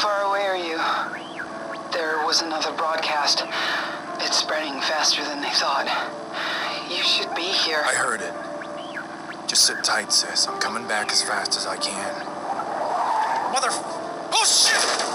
far away are you? There was another broadcast. It's spreading faster than they thought. You should be here. I heard it. Just sit tight, sis. I'm coming back as fast as I can. Oh, shit!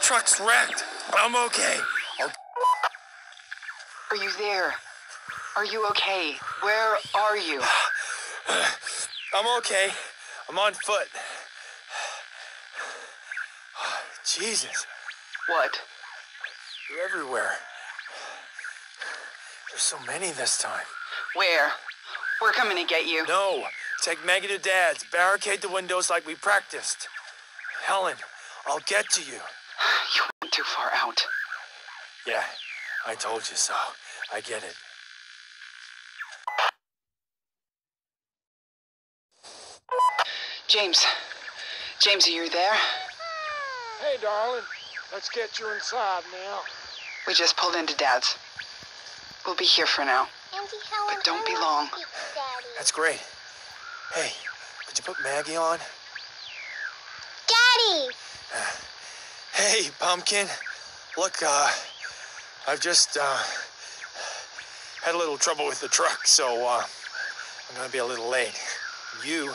Truck's wrecked. I'm okay. Are you there? Are you okay? Where are you? I'm okay. I'm on foot. Jesus. What? You're everywhere. There's so many this time. Where? We're coming to get you. No. Take Maggie to Dad's. Barricade the windows like we practiced. Helen, I'll get to you. You went too far out. Yeah, I told you so. I get it. James. James, are you there? Hey, darling. Let's get you inside now. We just pulled into Dad's. We'll be here for now. But don't be long. That's great. Hey, did you put Maggie on? Daddy! Hey, Pumpkin. Look, I've just, had a little trouble with the truck, so, I'm gonna be a little late. You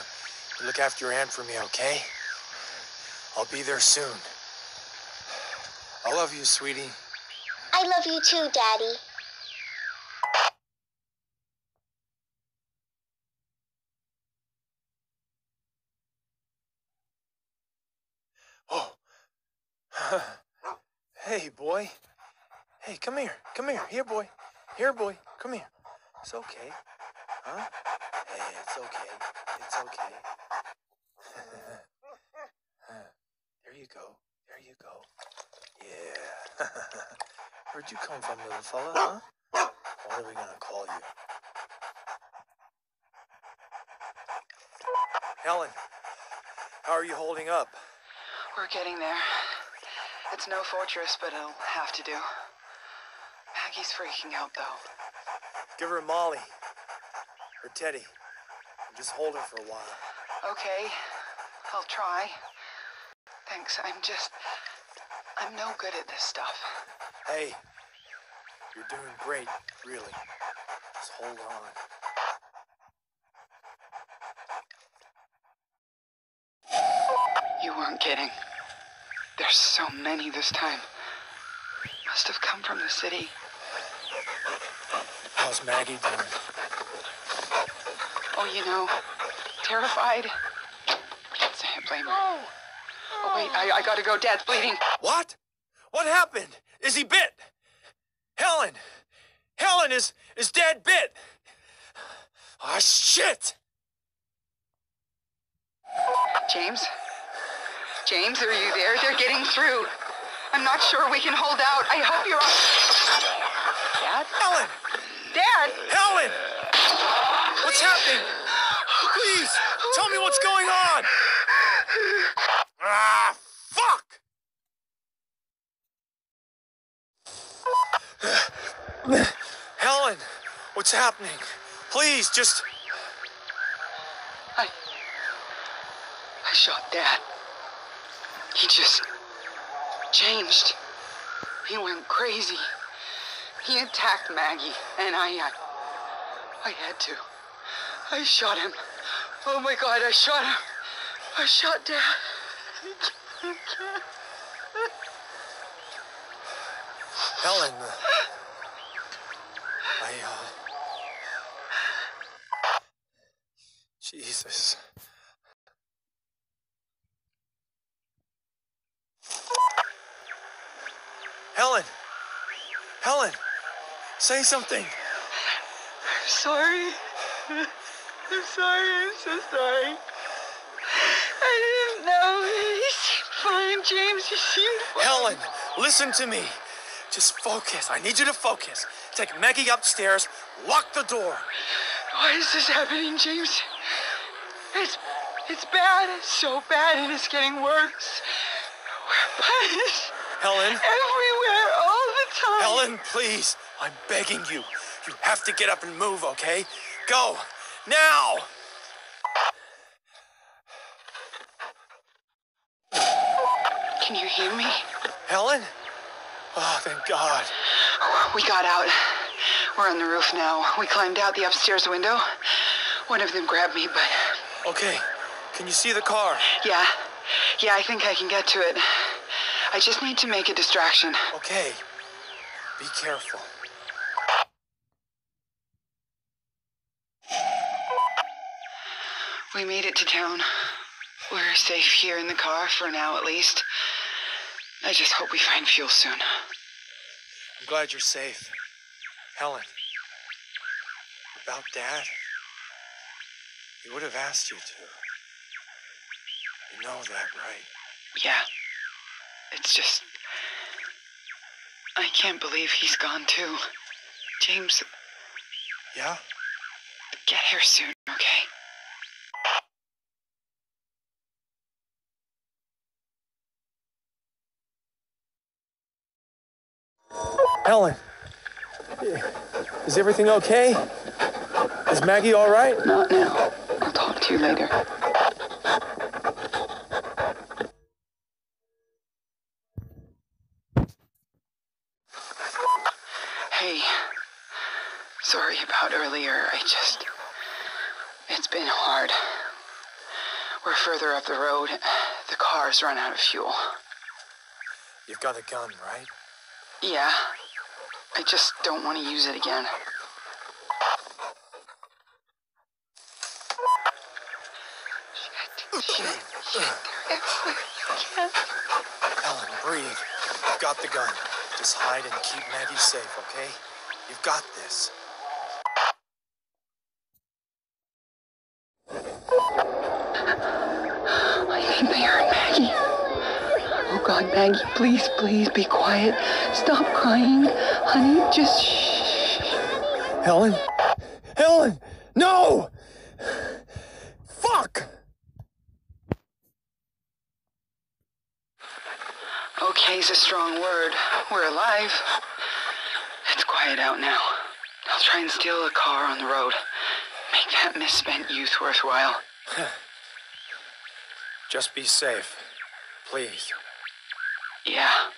look after your aunt for me, okay? I'll be there soon. I love you, sweetie. I love you too, Daddy. Hey, boy. Hey, come here. Come here. Here, boy. Here, boy. Come here. It's okay. Huh? Hey, it's okay. It's okay. There you go. There you go. Yeah. Where'd you come from, little fella, huh? What are we gonna call you? Helen, how are you holding up? We're getting there. It's no fortress, but it'll have to do. Maggie's freaking out, though. Give her Molly. Or Teddy. Just hold her for a while. Okay. I'll try. Thanks. I'm no good at this stuff. Hey. You're doing great, really. Just hold on. You weren't kidding. There's so many this time. Must have come from the city. How's Maggie doing? Oh, you know, terrified. Can't blame her. Oh, wait, I gotta go. Dad's bleeding. What? What happened? Is he bit? Helen! Helen, is Dad bit? Ah, shit! James? James, are you there? They're getting through. I'm not sure we can hold out. I hope you're all... Dad? Helen! Dad! Helen! What's happening? Please, tell me what's going on! Ah, fuck! Helen, what's happening? Please, just... I shot Dad. He just changed. He went crazy. He attacked Maggie, and I had to. I shot him. Oh my God, I shot him. I shot Dad. Helen, Jesus. Helen! Helen! Say something! I'm sorry. I'm sorry, I'm so sorry. I didn't know. He's fine, James. He seemed fine. Helen, listen to me. Just focus. I need you to focus. Take Maggie upstairs. Lock the door. Why is this happening, James? It's bad. It's so bad, and it's getting worse. We're punished. Helen. Everywhere, all the time. Helen, please. I'm begging you. You have to get up and move, okay? Go. Now! Can you hear me? Helen? Oh, thank God. We got out. We're on the roof now. We climbed out the upstairs window. One of them grabbed me, but... Okay. Can you see the car? Yeah. Yeah, I think I can get to it. I just need to make a distraction. Okay. Be careful. We made it to town. We're safe here in the car, for now at least. I just hope we find fuel soon. I'm glad you're safe. Helen, about Dad, he would have asked you to. You know that, right? Yeah. It's just... I can't believe he's gone too. James... Yeah? Get here soon, okay? Helen, is everything okay? Is Maggie all right? Not now. I'll talk to you later. Hey, sorry about earlier. It's been hard. We're further up the road. The car's run out of fuel. You've got a gun, right? Yeah. I just don't want to use it again. Shit. They're everywhere. You can't. Helen, breathe. You've got the gun. Just hide and keep Maggie safe, okay? You've got this. I think they heard Maggie. Oh, God, Maggie, please, please be quiet. Stop crying. Honey, just shh. Helen? Helen! No! Fuck! Okay's a strong word. We're alive. It's quiet out now. I'll try and steal a car on the road. Make that misspent youth worthwhile. Just be safe. Please. Yeah.